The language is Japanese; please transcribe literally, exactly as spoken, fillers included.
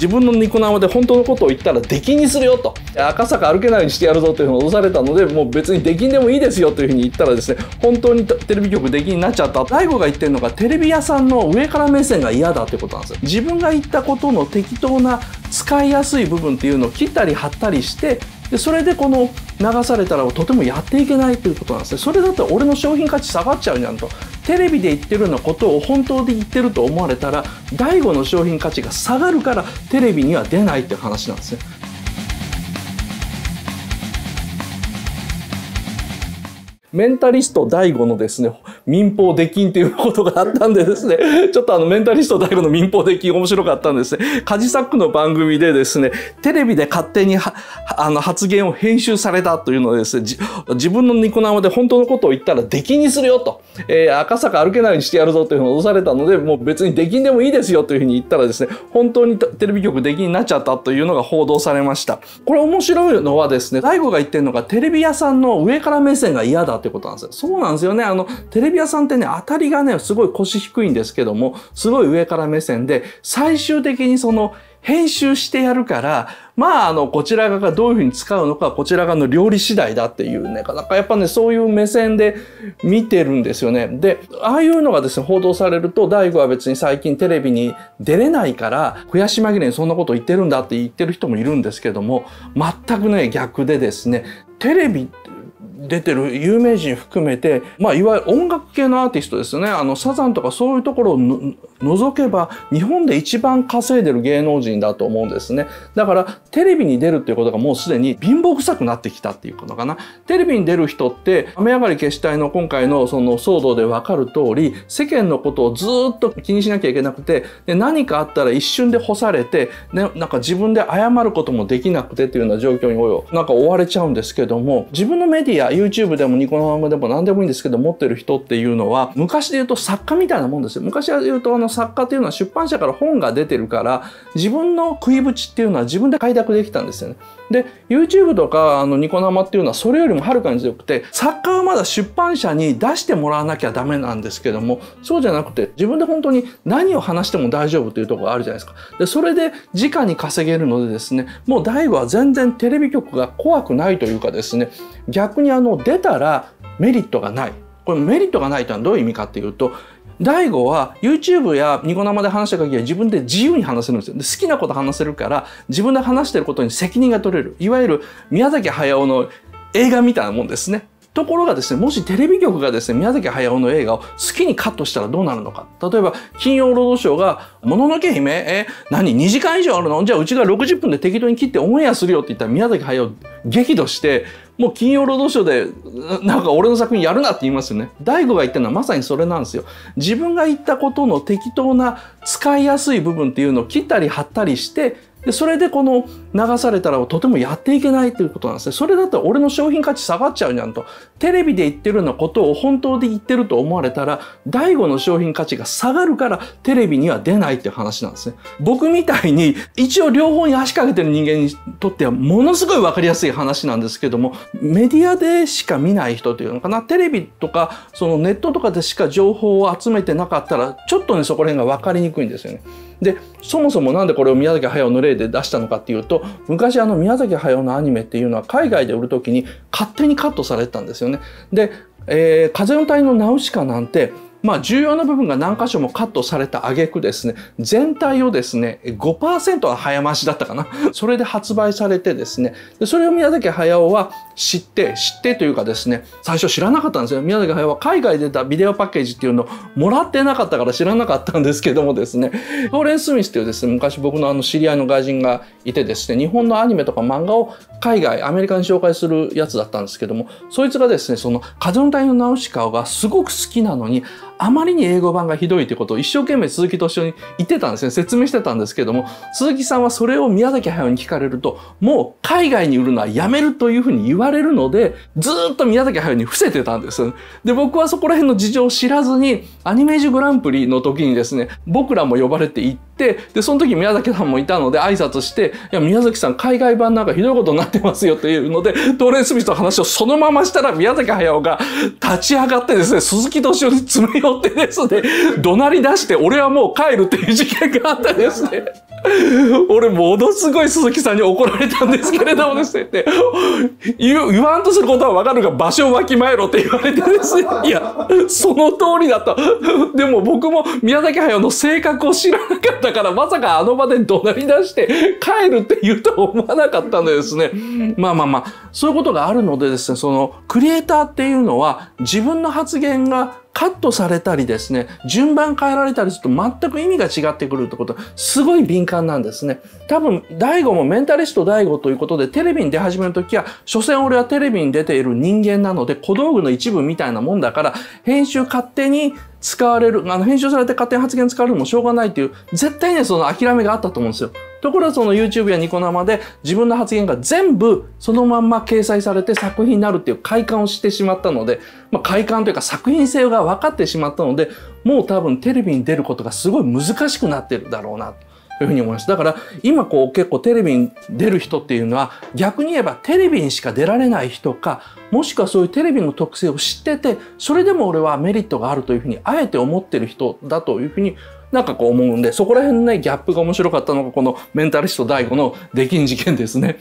自分のニコ生で本当のことを言ったら出禁にするよと、赤坂歩けないようにしてやるぞというふうに脅されたので、もう別に出禁でもいいですよというふうに言ったらですね、本当にテレビ局出禁になっちゃった。DaiGoが言ってるのが、テレビ屋さんの上から目線が嫌だということなんですよ。自分が言ったことの適当な使いやすい部分っていうのを切ったり貼ったりして、でそれでこの流されたらとてもやっていけないということなんですね。それだと俺の商品価値下がっちゃうじゃんと。テレビで言ってるようなことを本当で言ってると思われたら、DaiGoの商品価値が下がるからテレビには出ないっていう話なんですね。メンタリストDaiGoのですね、民放出禁ということがあったんでですね、ちょっとあのメンタリストDaiGoの民放出禁面白かったんですね。カジサックの番組でですね、テレビで勝手にはあの発言を編集されたというのでですね、自分のニコ生で本当のことを言ったら出禁にするよと、えー、赤坂歩けないようにしてやるぞというふうに脅されたので、もう別に出禁でもいいですよというふうに言ったらですね、本当にテレビ局出禁になっちゃったというのが報道されました。これ面白いのはですね、DaiGoが言ってるのが、テレビ屋さんの上から目線が嫌だってことなんですよ。そうなんですよね。あの、テレビ屋さんってね、当たりがね、すごい腰低いんですけども、すごい上から目線で、最終的にその、編集してやるから、まあ、あの、こちら側がどういうふうに使うのか、こちら側の料理次第だっていうね、なんかやっぱね、そういう目線で見てるんですよね。で、ああいうのがですね、報道されると、DaiGoは別に最近テレビに出れないから、悔し紛れにそんなこと言ってるんだって言ってる人もいるんですけども、全くね、逆でですね、テレビ、出てる有名人含めて、まあ、いわゆる音楽系のアーティストですね。あの、サザンとかそういうところをの除けば、日本で一番稼いでる芸能人だと思うんですね。だから、テレビに出るっていうことがもうすでに貧乏臭くなってきたっていうことかな。テレビに出る人って、雨上がり決死隊の今回のその騒動でわかる通り、世間のことをずっと気にしなきゃいけなくて、で何かあったら一瞬で干されて、ね、なんか自分で謝ることもできなくてっていうような状況に、なんか追われちゃうんですけども、自分のメディア、YouTube でもニコ生でも何でもいいんですけど、持ってる人っていうのは、昔で言うと作家みたいなもんですよ。昔で言うと、あの作家っていうのは出版社から本が出てるから、自分の食いぶちっていうのは自分で開拓できたんですよね。で、YouTube とかあのニコ生っていうのはそれよりもはるかに強くて、作家はまだ出版社に出してもらわなきゃダメなんですけども、そうじゃなくて、自分で本当に何を話しても大丈夫というところがあるじゃないですか。で、それで直に稼げるのでですね、もうDaiGoは全然テレビ局が怖くないというかですね、逆にあの出たらメリットがない。これメリットがないというのはどういう意味かっていうと、DaiGoは YouTube やニコ生で話した限りは自分で自由に話せるんですよ。で、好きなこと話せるから自分で話してることに責任が取れる。いわゆる宮崎駿の映画みたいなもんですね。ところがですね、もしテレビ局がですね、宮崎駿の映画を好きにカットしたらどうなるのか。例えば、金曜ロードショーが、もののけ姫、え、何 ?に 時間以上あるの？じゃあうちがろくじゅっぷんで適当に切ってオンエアするよって言ったら宮崎駿激怒して、もう金曜ロードショーで、なんか俺の作品やるなって言いますよね。DaiGoが言ってるのはまさにそれなんですよ。自分が言ったことの適当な使いやすい部分っていうのを切ったり貼ったりして、で、それでこの流されたらとてもやっていけないということなんですね。それだと俺の商品価値下がっちゃうじゃんと。テレビで言ってるようなことを本当で言ってると思われたら、DaiGoの商品価値が下がるからテレビには出ないっていう話なんですね。僕みたいに一応両方に足かけてる人間にとってはものすごいわかりやすい話なんですけども、メディアでしか見ない人というのかな。テレビとかそのネットとかでしか情報を集めてなかったら、ちょっとね、そこら辺がわかりにくいんですよね。で、そもそもなんでこれを宮崎駿の例で出したのかっていうと、昔あの宮崎駿のアニメっていうのは海外で売るときに勝手にカットされてたんですよね。で、えー、風の谷のナウシカなんて、まあ重要な部分が何箇所もカットされた挙句ですね、全体をですね、ごパーセント は早回しだったかな。それで発売されてですね、でそれを宮崎駿は知って、知ってというかですね、最初知らなかったんですよ。宮崎駿は海外で出たビデオパッケージっていうのをもらってなかったから知らなかったんですけどもですね、フォーレン・スミスというですね、昔僕のあの知り合いの外人がいてですね、日本のアニメとか漫画を海外、アメリカに紹介するやつだったんですけども、そいつがですね、その風の谷のナウシカがすごく好きなのに、あまりに英語版がひどいということを一生懸命鈴木敏夫に言ってたんですね。説明してたんですけども、鈴木さんはそれを宮崎駿に聞かれると、もう海外に売るのはやめるというふうに言われるので、ずーっと宮崎駿に伏せてたんです。で、僕はそこら辺の事情を知らずに、アニメージュグランプリの時にですね、僕らも呼ばれて行って、、でその時宮崎さんもいたので挨拶して「いや宮崎さん海外版なんかひどいことになってますよ」というのでトレイ・スミスの話をそのまましたら宮崎駿が立ち上がってですね、鈴木敏夫に詰め寄ってですね怒鳴り出して「俺はもう帰る」っていう事件があったですね。俺ものすごい鈴木さんに怒られたんですけれどもですねって言わんとすることはわかるが場所をわきまえろって言われてですね、いやその通りだと。でも僕も宮崎駿の性格を知らなかったからまさかあの場で怒鳴り出して帰るって言うとは思わなかったんでですね、まあまあまあそういうことがあるのでですね、そのクリエイターっていうのは自分の発言がカットされたりですね、順番変えられたりすると全く意味が違ってくるってことはすごい敏感なんですね。多分、DaiGoもメンタリストDaiGoということでテレビに出始めるときは、所詮俺はテレビに出ている人間なので小道具の一部みたいなもんだから、編集勝手に使われる、あの編集されて勝手に発言使われるのもしょうがないっていう、絶対ね、その諦めがあったと思うんですよ。ところがその YouTube やニコ生で自分の発言が全部そのまんま掲載されて作品になるっていう快感をしてしまったので、まあ、快感というか作品性が分かってしまったので、もう多分テレビに出ることがすごい難しくなってるだろうなというふうに思います。だから今こう結構テレビに出る人っていうのは逆に言えばテレビにしか出られない人か、もしくはそういうテレビの特性を知ってて、それでも俺はメリットがあるというふうにあえて思ってる人だというふうになんかこう思うんで、そこら辺のね、ギャップが面白かったのが、このメンタリストDaiGoの出禁事件ですね。